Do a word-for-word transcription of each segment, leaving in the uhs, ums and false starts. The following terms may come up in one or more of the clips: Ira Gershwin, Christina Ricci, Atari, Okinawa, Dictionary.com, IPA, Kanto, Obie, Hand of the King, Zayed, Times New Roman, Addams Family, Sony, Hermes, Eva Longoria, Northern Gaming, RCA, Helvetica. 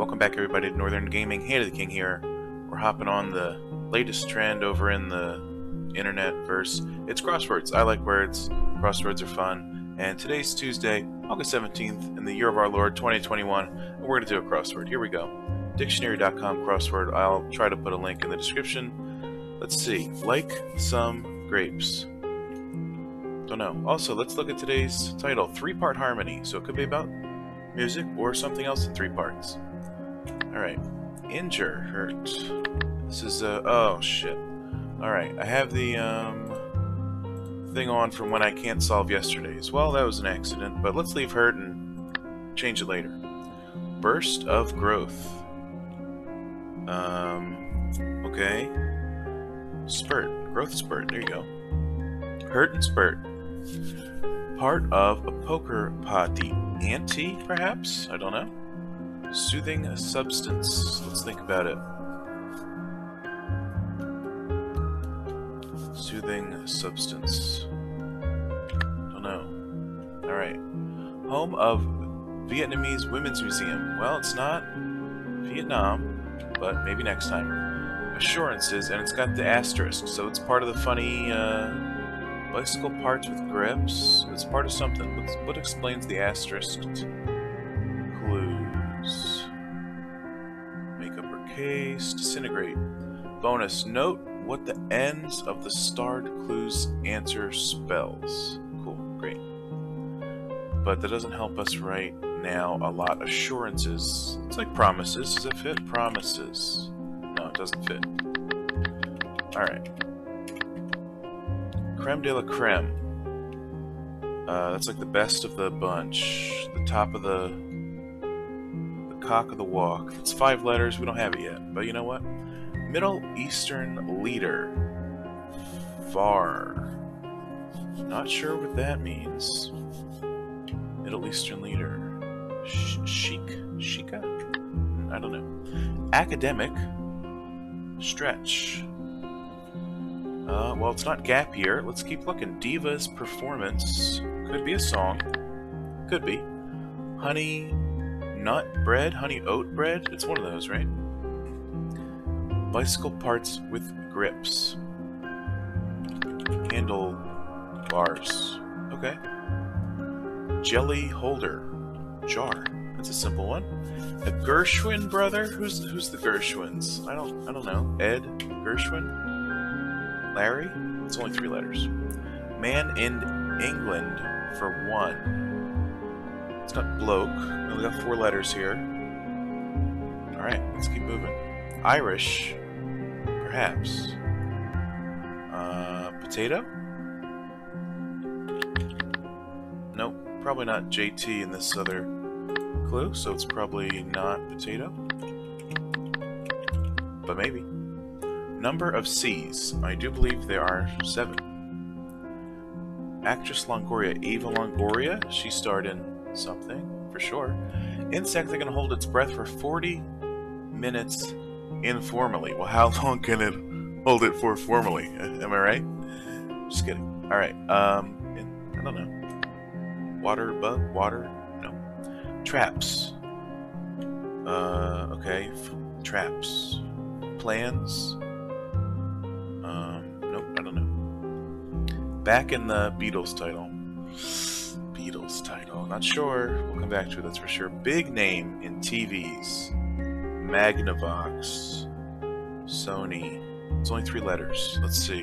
welcome back everybody to Northern Gaming. Hand of the King here. We're hopping on the latest trend over in the internet verse. It's crosswords. I like words. Crosswords are fun. And today's Tuesday, August seventeenth, in the year of our Lord, twenty twenty-one. And we're going to do a crossword. Here we go. Dictionary dot com crossword. I'll try to put a link in the description. Let's see. Like some grapes. Don't know. Also, let's look at today's title, three-part harmony. So it could be about music or something else in three parts. Alright. Injure. Hurt. This is a... Uh, oh, shit. Alright. I have the um, thing on from when I can't solve yesterday's. Well, that was an accident, but let's leave hurt and change it later. Burst of growth. Um, okay. Spurt. Growth spurt. There you go. Hurt and spurt. Part of a poker party. Anti, perhaps? I don't know. Soothing substance. Let's think about it. Soothing substance. Don't know. Alright. Home of Vietnamese Women's Museum. Well, it's not Vietnam, but maybe next time. Assurances, and it's got the asterisk, so it's part of the funny, uh... bicycle parts with grips. It's part of something. What's, what explains the asterisked clues? Makeup or case. Disintegrate. Bonus. Note what the ends of the starred clues answer spells. Cool. Great. But that doesn't help us right now a lot. Assurances. It's like promises. Does it fit? Promises. No, it doesn't fit. Alright. Creme de la creme. Uh, that's like the best of the bunch. The top of the... The cock of the walk. It's five letters. We don't have it yet. But you know what? Middle Eastern leader. Far. Not sure what that means. Middle Eastern leader. Sh Sheik? Sheikah? I don't know. Academic. Stretch. Uh, well, it's not gap year. Let's keep looking. Diva's performance. Could be a song. Could be. Honey nut bread? Honey oat bread? It's one of those, right? Bicycle parts with grips. Handle bars. Okay. Jelly holder. Jar. That's a simple one. A Gershwin brother? Who's who's the Gershwins? I don't I don't know. Ed Gershwin? Larry? It's only three letters. Man in England for one. It's not bloke. We only got four letters here. Alright, let's keep moving. Irish. Perhaps. Uh, potato? Nope. Probably not J T in this other clue, so it's probably not potato. But maybe. Number of C's. I do believe there are seven. Actress Longoria. Eva Longoria. She starred in something, for sure. Insect that can hold its breath for forty minutes informally. Well, how long can it hold it for formally? Am I right? Just kidding. Alright. Um, in, I don't know. Water, bug? Water? No. Traps. Uh, okay. F traps. Plans. Back in the Beatles title. Beatles title. Not sure. We'll come back to it, that's for sure. Big name in T Vs. Magnavox. Sony. It's only three letters. Let's see.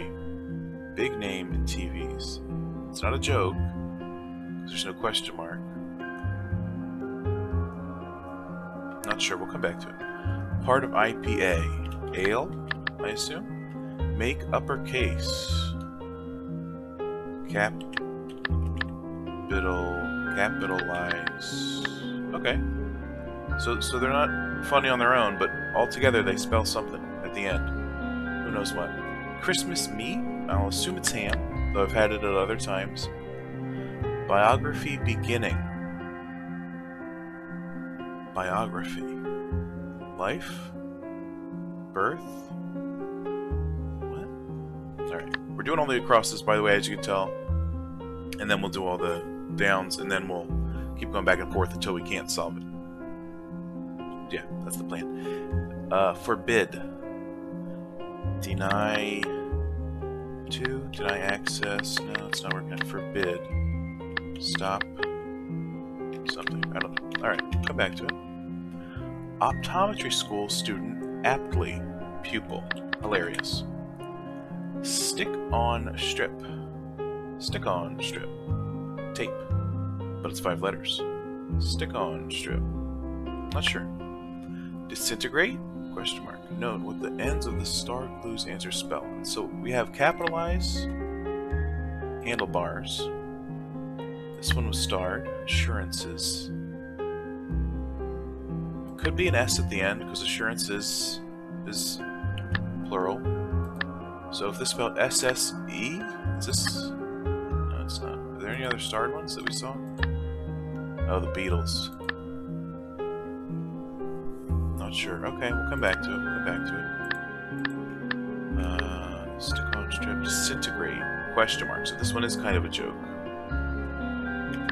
Big name in T Vs. It's not a joke. There's no question mark. Not sure. We'll come back to it. Part of I P A. Ale, I assume. Make uppercase. Cap, biddle, capitalize. Okay. So, so they're not funny on their own, but all together they spell something at the end. Who knows what? Christmas meat? I'll assume it's ham, though I've had it at other times. Biography beginning. Biography. Life? Birth? What? Alright. We're doing all the crosses, by the way, as you can tell, and then we'll do all the downs, and then we'll keep going back and forth until we can't solve it. yeah, that's the plan. Uh, forbid. Deny to, deny access. No, it's not working. Forbid. Stop. Something. I don't know. Alright, come back to it. Optometry school student aptly pupil. Hilarious. Stick on strip. Stick on strip. Tape. But it's five letters. Stick on strip. Not sure. Disintegrate? Question mark. Known what the ends of the star clues answer spell. So we have capitalize, handlebars. This one was starred. Assurances. Could be an S at the end because assurances is plural. So if this spelled S S E, is this? No, it's not. Are there any other starred ones that we saw? Oh, the Beatles. Not sure. Okay, we'll come back to it. We'll come back to it. Uh, stick on strip. Disintegrate. Question mark. So this one is kind of a joke.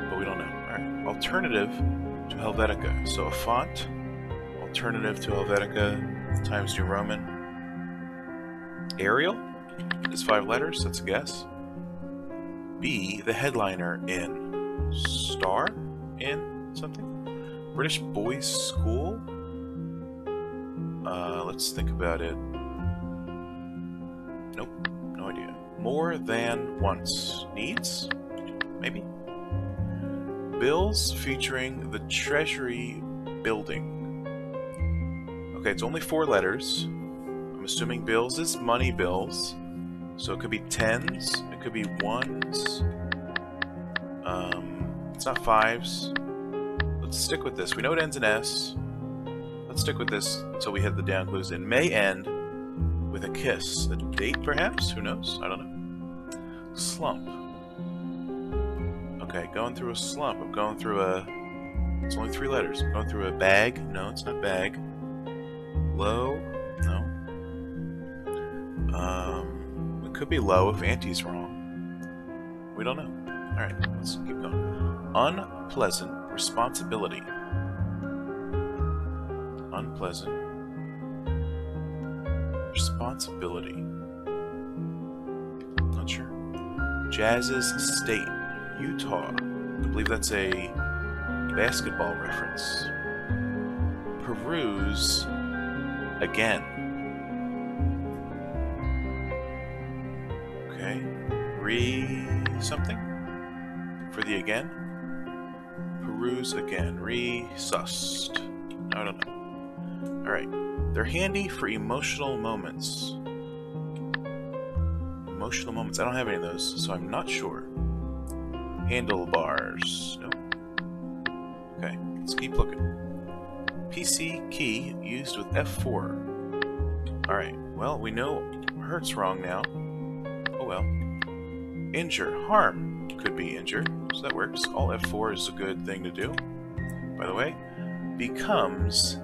But we don't know. Alright. Alternative to Helvetica. So a font. Alternative to Helvetica. Times New Roman. Arial is five letters, that's a guess. B, the headliner in star in something. British Boys School. Uh, let's think about it. Nope, no idea. More than once. Needs? Maybe. Bills featuring the Treasury building. Okay, it's only four letters. Assuming bills is money bills, so it could be tens, it could be ones, um, it's not fives. Let's stick with this. We know it ends in S. Let's stick with this until we hit the down clues. It may end with a kiss. A date, perhaps? Who knows? I don't know. Slump. Okay, going through a slump. I'm going through a... It's only three letters. I'm going through a bag. No, it's not bag. Low. No. Um, it could be low if auntie's wrong. We don't know. Alright, let's keep going. Unpleasant responsibility. Unpleasant responsibility. Not sure. Jazz's state, Utah. I believe that's a basketball reference. Peruse again. Re something for the again. Peruse again. Re-sussed. I don't know. Alright. They're handy for emotional moments. Emotional moments. I don't have any of those, so I'm not sure. Handlebars. No. Okay. Let's keep looking. P C key used with F four. Alright. Well, we know Hurt's wrong now. Oh well. Injure. Harm could be injure, so that works. All F four is a good thing to do, by the way. Becomes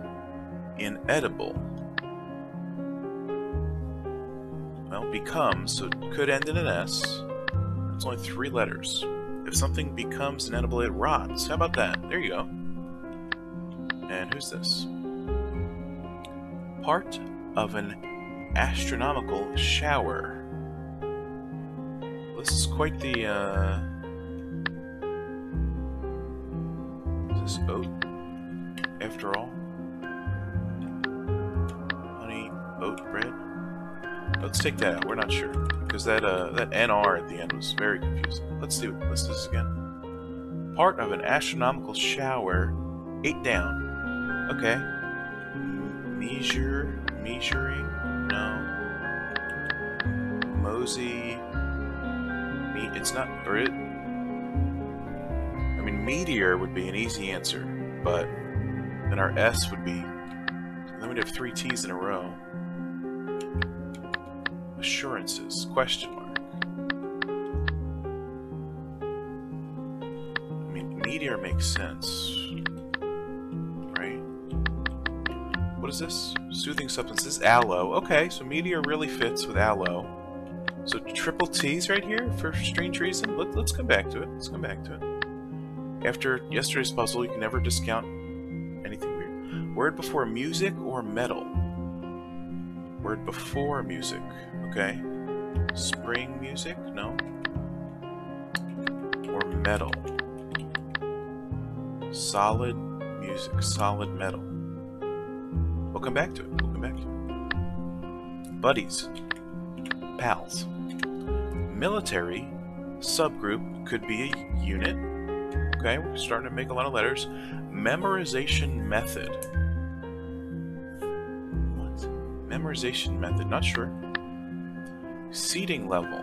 inedible. Well, becomes, so it could end in an S. It's only three letters. If something becomes inedible, it rots. How about that? There you go. And who's this? Part of an astronomical shower. This is quite the, uh... Is this oat? After all? Honey, oat bread? Let's take that out, we're not sure. Because that, uh, that N R at the end was very confusing. Let's see what this is again. Part of an astronomical shower. Eight down. Okay. Measure, measuring? No. Mosey... It's not, or it, I mean, meteor would be an easy answer, but then our S would be, then we'd have three T's in a row. Assurances, question mark. I mean, meteor makes sense, right? What is this? Soothing substance, this is aloe. Okay, so meteor really fits with aloe. So triple T's right here for strange reason. Let, let's come back to it. Let's come back to it. After yesterday's puzzle, you can never discount anything weird. Word before music or metal? Word before music, okay. Spring music? No. Or metal. Solid music, solid metal. We'll come back to it, we'll come back to it. Buddies. Pals. Military subgroup could be a unit. Okay, we're starting to make a lot of letters. Memorization method. What? Memorization method, not sure. Seating level.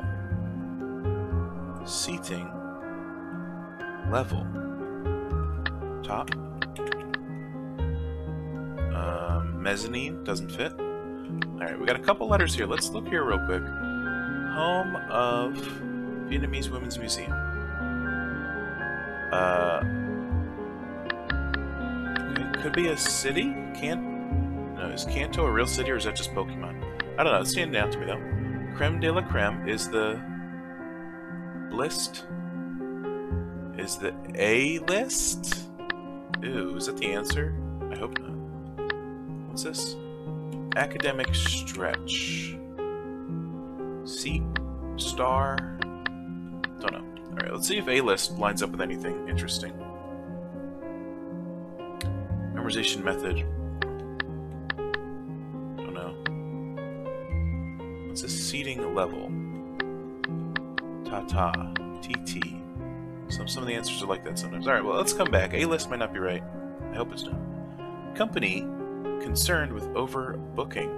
Seating level. Top. Uh, mezzanine, doesn't fit. Alright, we got a couple letters here. Let's look here real quick. Home of Vietnamese Women's Museum. Uh, it could be a city? Can no, is Kanto a real city or is that just Pokemon? I don't know, it's standing out to me though. Creme de la creme is the list. Is the A list? Ooh, is that the answer? I hope not. What's this? Academic stretch. Seat. Star. Don't know. Alright, let's see if A list lines up with anything interesting. Memorization method. It's a seating level. Ta-ta. T T. Some, some of the answers are like that sometimes. Alright, well, let's come back. A-list might not be right. I hope it's not. Company concerned with overbooking.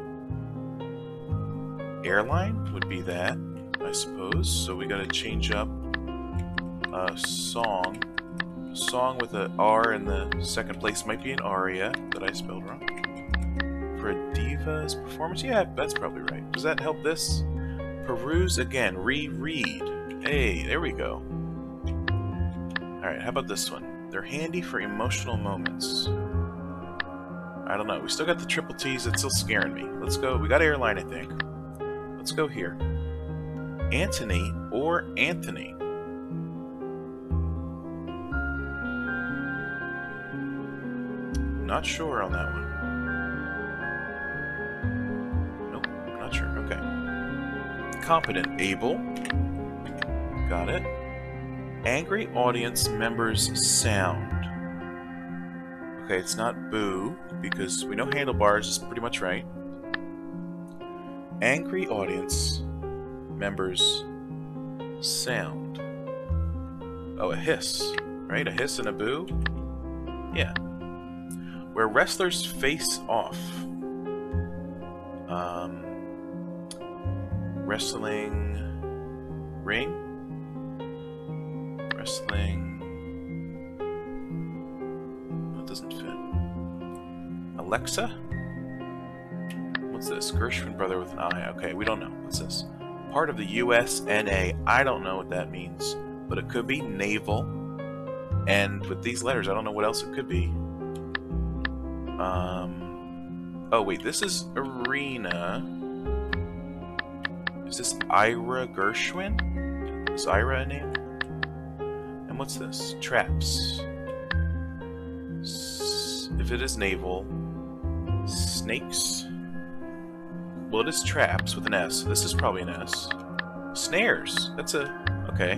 Airline would be that, I suppose. So we gotta change up a song. A song with an R in the second place might be an aria that I spelled wrong. For a diva's performance? Yeah, that's probably right. Does that help this? Peruse again. Reread. Hey, there we go. Alright, how about this one? They're handy for emotional moments. I don't know. We still got the triple T's. It's still scaring me. Let's go. We got airline, I think. Let's go here. Antony or Anthony. Not sure on that one. Competent, able, got it. Angry audience members sound. Okay, it's not boo, because we know handlebars is pretty much right. Angry audience members sound. Oh, a hiss, right? A hiss and a boo? Yeah. Where wrestlers face off. Um... Wrestling ring? Wrestling... That doesn't fit. Alexa? What's this? Gershwin brother with an I. Okay, we don't know. What's this? Part of the U S N A. I don't know what that means, but it could be naval. And with these letters, I don't know what else it could be. Um... Oh, wait. This is arena... Is this Ira Gershwin? Is Ira a name? And what's this? Traps. S if it is naval. Snakes. Well, it is traps with an S. This is probably an S. Snares. That's a... Okay.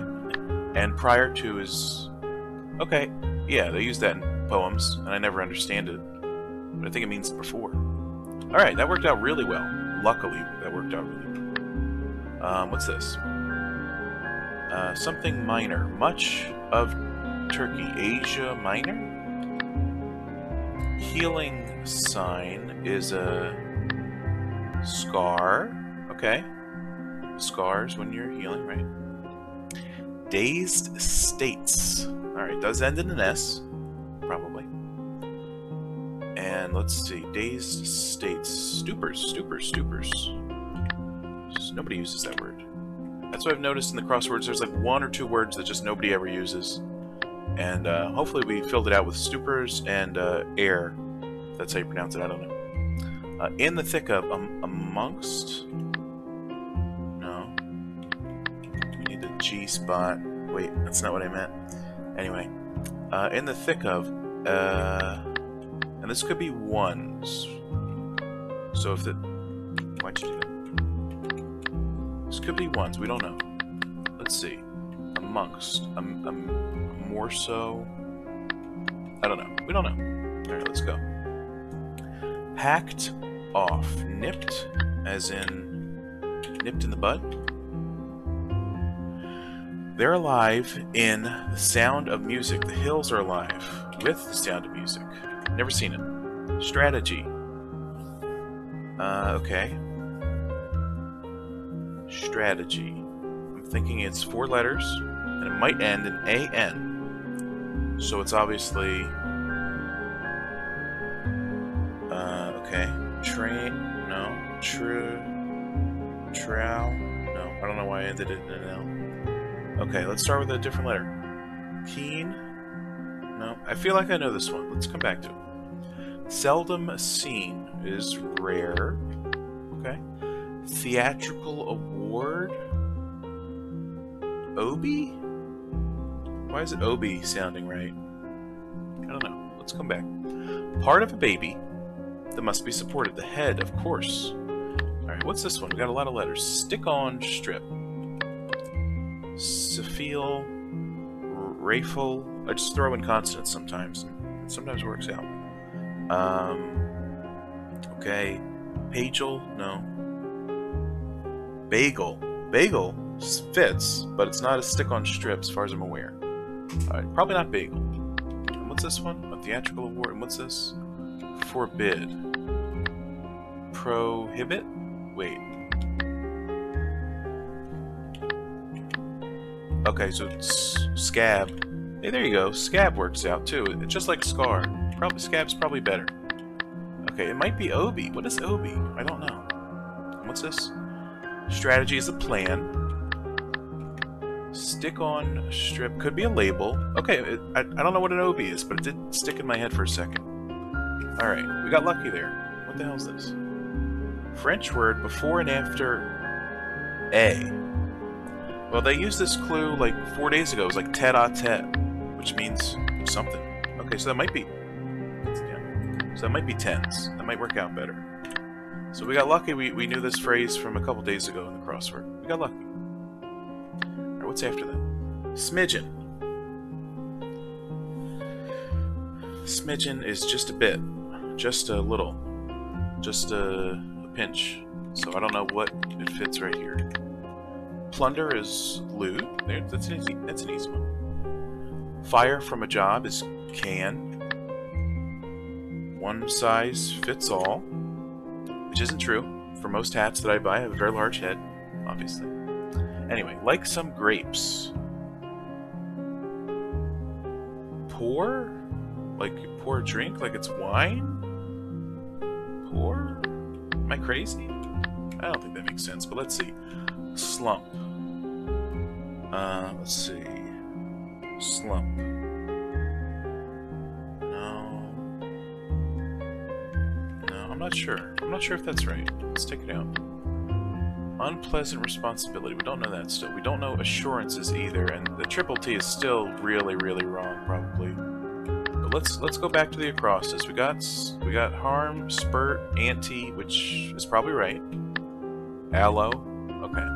And prior to is... Okay. Yeah, they use that in poems, and I never understand it. But I think it means before. Alright, that worked out really well. Luckily, that worked out really well. Um, what's this? Uh, something minor. Much of Turkey. Asia Minor? Healing sign is a scar. Okay. Scars when you're healing, right? Dazed states. Alright, does end in an S. Probably. And let's see. Dazed states. Stupors, stupors, stupors. Nobody uses that word. That's what I've noticed in the crosswords. There's like one or two words that just nobody ever uses. And uh, hopefully we filled it out with stupors and uh, air. That's how you pronounce it. I don't know. Uh, in the thick of. Um, amongst? No. We need the G spot. Wait, that's not what I meant. Anyway. Uh, in the thick of. Uh, And this could be ones. So if the... Why'd you do that? This could be ones. We don't know. Let's see. Amongst. Um, um, more so. I don't know. We don't know. Alright, let's go. Hacked off. Nipped. As in... nipped in the bud? They're alive in the sound of music. The hills are alive with the sound of music. Never seen it. Strategy. Uh, okay. Strategy. I'm thinking it's four letters, and it might end in A N. So it's obviously... Uh, okay. Train... No. True. Trow? No. I don't know why I ended it in an L. Okay, let's start with a different letter. Keen? No, I feel like I know this one. Let's come back to it. Seldom seen is rare. Okay. Theatrical award? Obie? Why is it Obie sounding right? I don't know. Let's come back. Part of a baby that must be supported. The head, of course. Alright, what's this one? We got a lot of letters. Stick on strip. Cephil, Rafel. I just throw in consonants sometimes. It sometimes works out. Um, okay. Pagel? No. Bagel. Bagel fits, but it's not a stick-on strip as far as I'm aware. Alright, probably not bagel. And what's this one? A theatrical award. And what's this? Forbid. Prohibit? Wait. Okay, so it's scab. Hey, there you go. Scab works out, too. It's just like scar. Probably scab's probably better. Okay, it might be Obie. What is Obie? I don't know. What's this? Strategy is a plan. Stick on strip. Could be a label. Okay, it, I, I don't know what an Obie is, but it did stick in my head for a second. Alright, we got lucky there. What the hell is this? French word before and after A. Well, they used this clue like four days ago. It was like tete-a-tete, which means something. Okay, so that might be... Yeah, so that might be tens. That might work out better. So we got lucky. We, we knew this phrase from a couple days ago in the crossword. We got lucky. Alright, what's after that? Smidgen. Smidgen is just a bit. Just a little. Just a, a pinch. So I don't know what it fits right here. Plunder is loot. That's an easy, that's an easy one. Fire from a job is can. One size fits all, which isn't true. For most hats that I buy, I have a very large head, obviously. Anyway, like some grapes. Pour? Like you pour a drink? Like it's wine? Pour? Am I crazy? I don't think that makes sense, but let's see. Slump. Uh, let's see. Slump. No. No, I'm not sure. I'm not sure if that's right. Let's take it out. Unpleasant responsibility. We don't know that still. We don't know assurances either, and the triple T is still really, really wrong, probably. But let's let's go back to the acrostis. We got we got harm, spurt, anti, which is probably right. Aloe. Okay.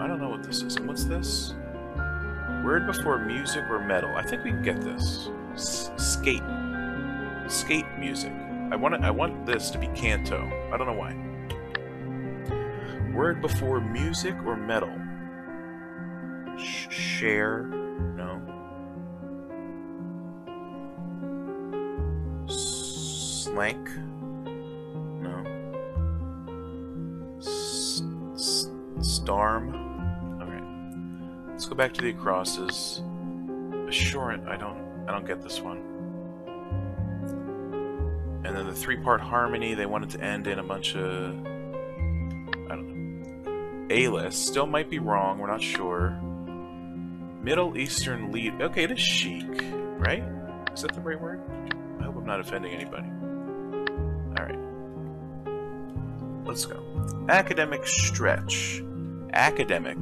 I don't know what this is. And what's this? Word before music or metal. I think we can get this. S skate. Skate music. I want it, I want this to be canto. I don't know why. Word before music or metal. Sh share. No. S slank. No. S s starm. Let's go back to the acrosses. Assurant, I don't I don't get this one. And then the three-part harmony, they wanted to end in a bunch of I don't know. A-list. Still might be wrong, we're not sure. Middle Eastern lead. Okay, it is chic, right? Is that the right word? I hope I'm not offending anybody. Alright. Let's go. Academic stretch. Academic.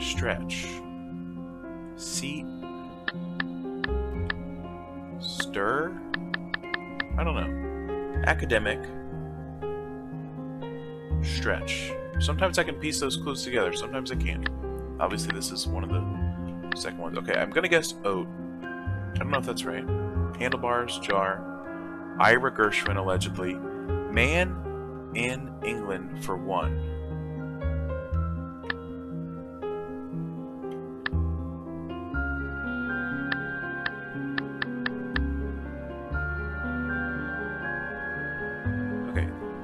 Stretch. Seat. stir? I don't know. Academic. Stretch. Sometimes I can piece those clues together, sometimes I can't. Obviously this is one of the second ones. Okay, I'm gonna guess oat. I don't know if that's right. Handlebars, jar. Ira Gershwin, allegedly. Man in England for one.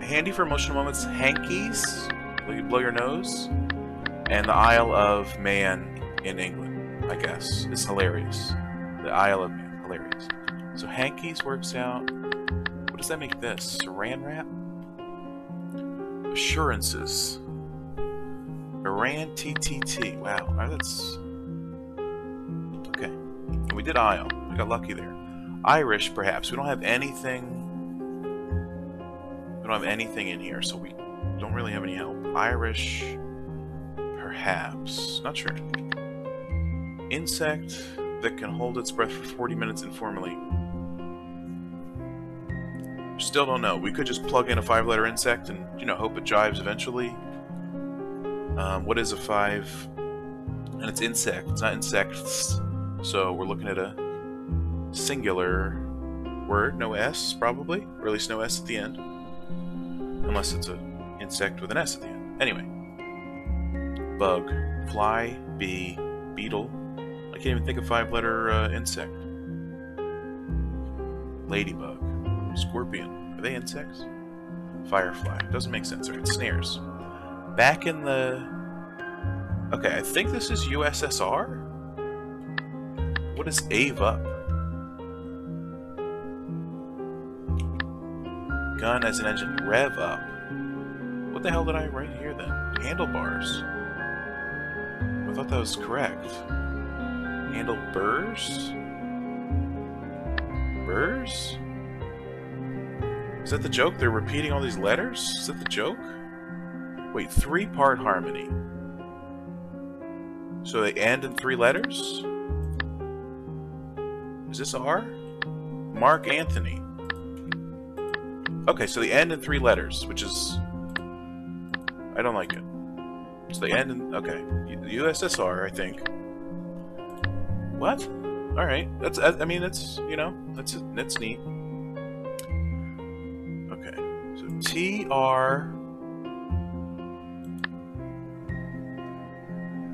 Handy for emotional moments, hankies, you blow your nose, and the Isle of Man in England, I guess. It's hilarious. The Isle of Man, hilarious. So hankies works out. What does that make this? Saran wrap? Assurances. Iran T T T. Wow, all right, that's... Okay. And we did Isle. We got lucky there. Irish, perhaps. We don't have anything... Don't have anything in here, so we don't really have any help. Irish, perhaps, not sure. Insect that can hold its breath for forty minutes informally. Still don't know. We could just plug in a five-letter insect and, you know, hope it jives eventually. Um, what is a five? And it's insect. It's not insects. So we're looking at a singular word, no S probably, or at least no S at the end. Unless it's an insect with an S at the end. Anyway. Bug. Fly. Bee. Beetle. I can't even think of five-letter uh, insect. Ladybug. Scorpion. Are they insects? Firefly. Doesn't make sense. They're snares. Back in the... Okay, I think this is U S S R? What is Ave Up? Gun as an engine. Rev up. What the hell did I write here then? Handlebars. I thought that was correct. Handlebars? Burs? Is that the joke? They're repeating all these letters? Is that the joke? Wait, three-part harmony. So they end in three letters? Is this R? Mark Anthony. Okay, so they end in three letters, which is... I don't like it. So they end in... Okay. U S S R, I think. What? Alright. That's... I mean, that's... You know, that's that's neat. Okay. So, T R...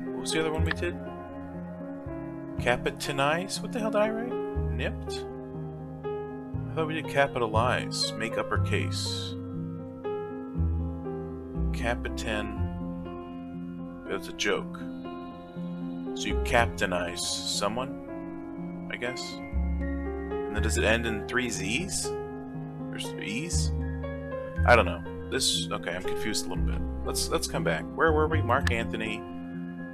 What was the other one we did? Capitanize? What the hell did I write? Nipped? I thought we did capitalize, make uppercase. Capitan. That's a joke. So you captainize someone, I guess. And then does it end in three Z's? Or E's? I don't know. This okay, I'm confused a little bit. Let's let's come back. Where were we? Mark Anthony.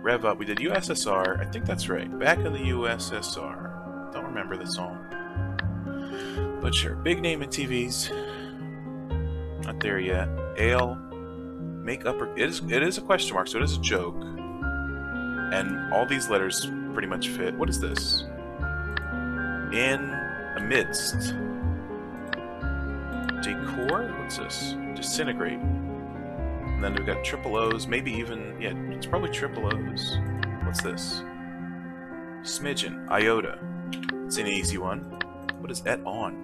Rev up. We did U S S R. I think that's right. Back in the U S S R. Don't remember the song. But sure, big name in T Vs. Not there yet. Ale, make upper. It is. It is a question mark, so it is a joke. And all these letters pretty much fit. What is this? In amidst. Decor. What's this? Disintegrate. And then we've got triple O's. Maybe even yeah. It's probably triple O's. What's this? Smidgen. Iota. It's an easy one. What is et on?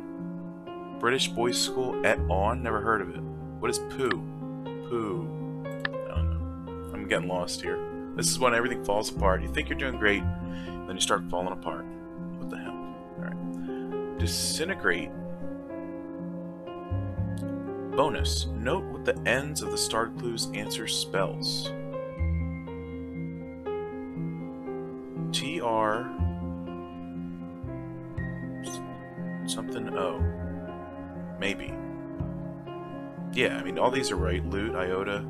British boys' school at on? Never heard of it. What is poo? Poo. I don't know. I'm getting lost here. This is when everything falls apart. You think you're doing great, then you start falling apart. What the hell? Alright. Disintegrate. Bonus. Note what the ends of the starred clues answer spells. T R. Something O. Maybe. Yeah, I mean, all these are right. Loot, iota.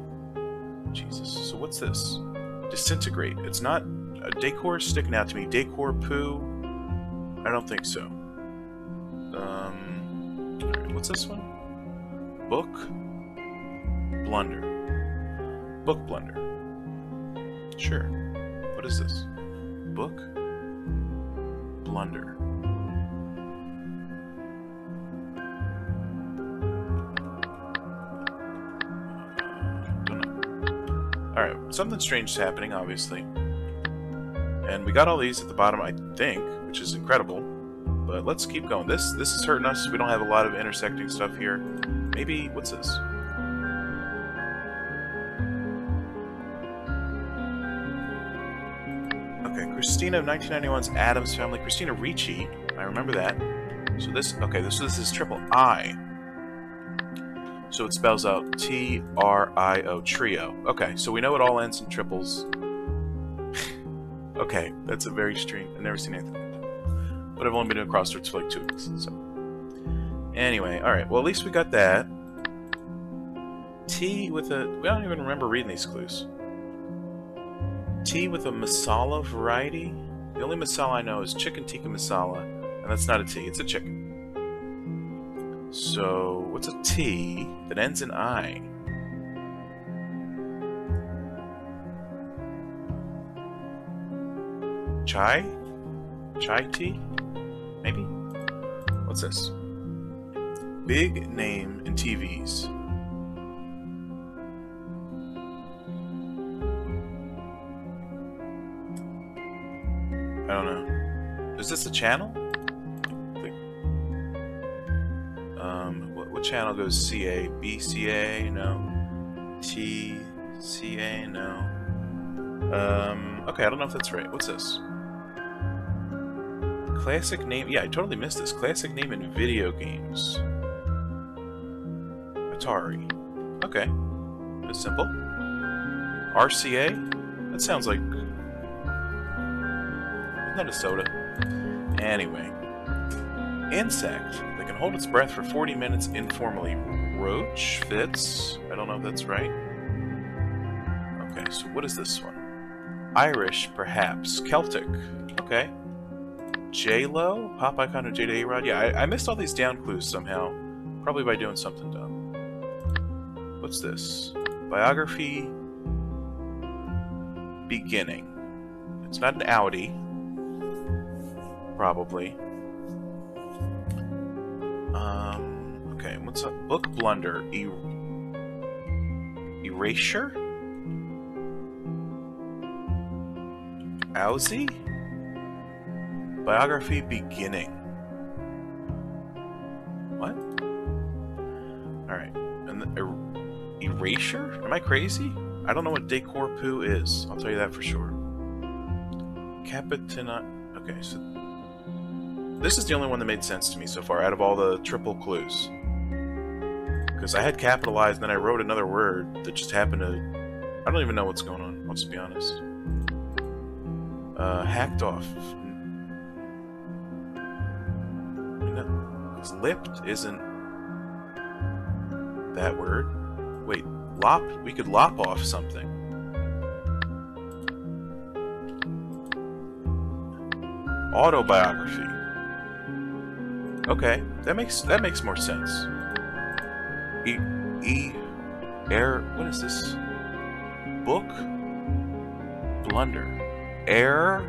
Jesus. So what's this? Disintegrate. It's not... Uh, decor is sticking out to me. Decor, poo? I don't think so. Um... Alright, what's this one? Book? Blunder. Book blunder. Sure. What is this? Book? Blunder. Alright, something strange is happening, obviously. And we got all these at the bottom, I think, which is incredible. But let's keep going. This this is hurting us. We don't have a lot of intersecting stuff here. Maybe, what's this? Okay, Christina of nineteen ninety-one's Addams Family. Christina Ricci. I remember that. So this, okay, this, this is triple I. So it spells out T R I O, trio. Okay, so we know it all ends in triples. Okay, that's a very strange... I've never seen anything like that. But I've only been doing crosswords for like two weeks, so... Anyway, alright, well at least we got that. T with a... We don't even remember reading these clues. T with a masala variety? The only masala I know is chicken tikka masala. And that's not a T, it's a chicken. So, what's a T that ends in I? Chai? Chai tea? Maybe? What's this? Big name in T Vs. I don't know. Is this a channel? Um, what, what channel goes C A? B C A? No. T C A? No. Um, okay, I don't know if that's right. What's this? Classic name... Yeah, I totally missed this. Classic name in video games. Atari. Okay. That's simple. R C A? That sounds like... Isn't that a soda? Anyway. Insect that can hold its breath for forty minutes informally. Roach fits. I don't know if that's right. Okay, so what is this one? Irish, perhaps. Celtic. Okay. J-Lo? Pop icon of Jada A-Rod? Yeah, I, I missed all these down clues somehow. Probably by doing something dumb. What's this? Biography... Beginning. It's not an Audi. Probably. Um... Okay, what's up? Book blunder. Er erasure? Owsy? Biography beginning. What? Alright. And the er erasure? Am I crazy? I don't know what decor poo is. I'll tell you that for sure. Capitina. Okay, so. This is the only one that made sense to me so far out of all the triple clues. Because I had capitalized and then I wrote another word that just happened to. I don't even know what's going on. I'll just be honest. Uh, hacked off. Lipped isn't that word. Wait, lop? We could lop off something. Autobiography. Okay, that makes that makes more sense. E E air. What is this? Book blunder. Air.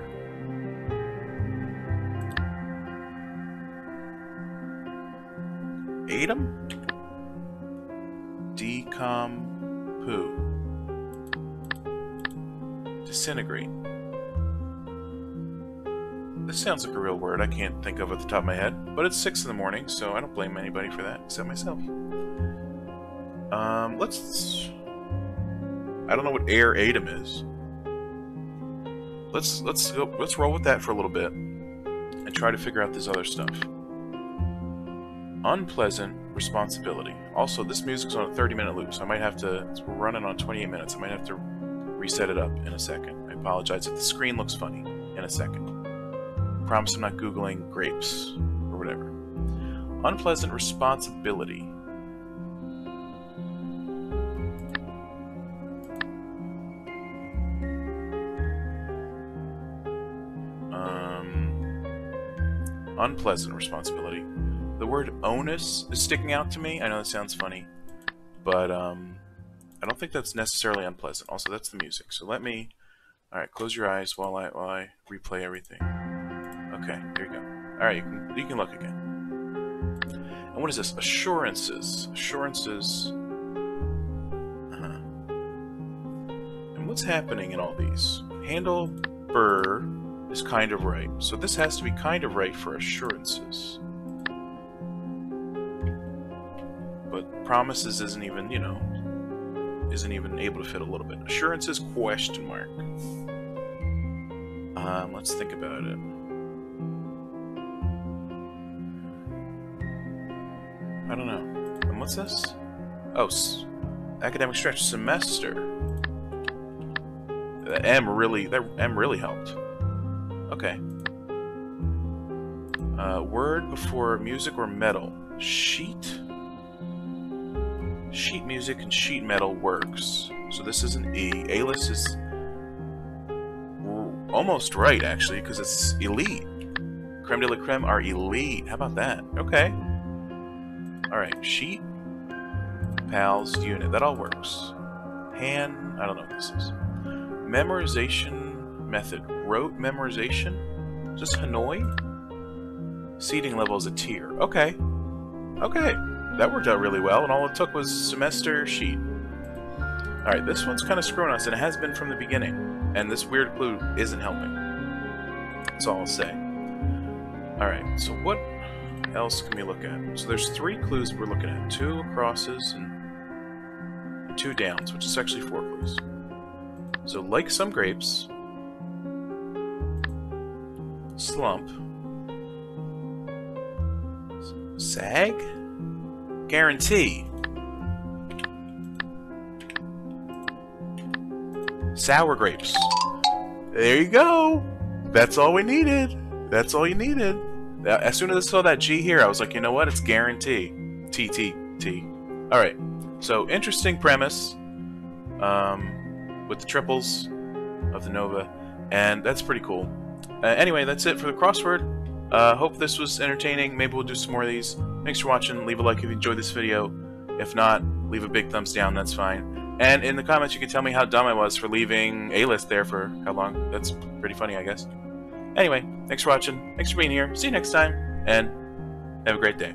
Adam? Decompoo. Disintegrate. This sounds like a real word I can't think of at the top of my head, but it's six in the morning, so I don't blame anybody for that, except myself. Um, let's... I don't know what air Adam is. Let's, let's, go, let's roll with that for a little bit, and try to figure out this other stuff. Unpleasant responsibility. Also, this music's on a thirty minute loop, so I might have to... We're running on twenty-eight minutes. I might have to reset it up in a second. I apologize if the screen looks funny in a second. Promise I'm not Googling grapes or whatever. Unpleasant responsibility. Um, unpleasant responsibility. The word onus is sticking out to me. I know that sounds funny, but um, I don't think that's necessarily unpleasant. Also, that's the music. So let me... Alright, close your eyes while I while I replay everything. Okay, there you go. Alright, you can, you can look again. And what is this? Assurances. Assurances. Uh-huh. And what's happening in all these? Handlebar is kind of right. So this has to be kind of right for assurances. But promises isn't even, you know, isn't even able to fit a little bit. Assurances, question mark. Um, let's think about it. I don't know. And what's this? Oh, academic stretch semester. That M really, that M really helped. Okay. Uh, word before music or metal. Sheet. Sheet music and sheet metal works. So this is an E. A-list is almost right, actually, because it's elite. Creme de la creme are elite. How about that? Okay. Alright, sheet, pals, unit. That all works. Hand, I don't know what this is. Memorization method. Rote memorization? Is this Hanoi? Seating level is a tier. Okay. Okay. That worked out really well, and all it took was semester sheet. Alright, this one's kind of screwing us, and it has been from the beginning. And this weird clue isn't helping. That's all I'll say. Alright, so what else can we look at? So there's three clues we're looking at. Two crosses and two downs, which is actually four clues. So like some grapes, slump, sag, guarantee, sour grapes. There you go. That's all we needed. That's all you needed. As soon as I saw that G here, I was like, you know what? It's guarantee. T, T, T. Alright. So, interesting premise. Um, with the triples of the Nova. And that's pretty cool. Uh, anyway, that's it for the crossword. Uh, hope this was entertaining. Maybe we'll do some more of these. Thanks for watching. Leave a like if you enjoyed this video. If not, leave a big thumbs down. That's fine. And in the comments, you can tell me how dumb I was for leaving A-list there for how long. That's pretty funny, I guess. Anyway, thanks for watching, thanks for being here, see you next time, and have a great day.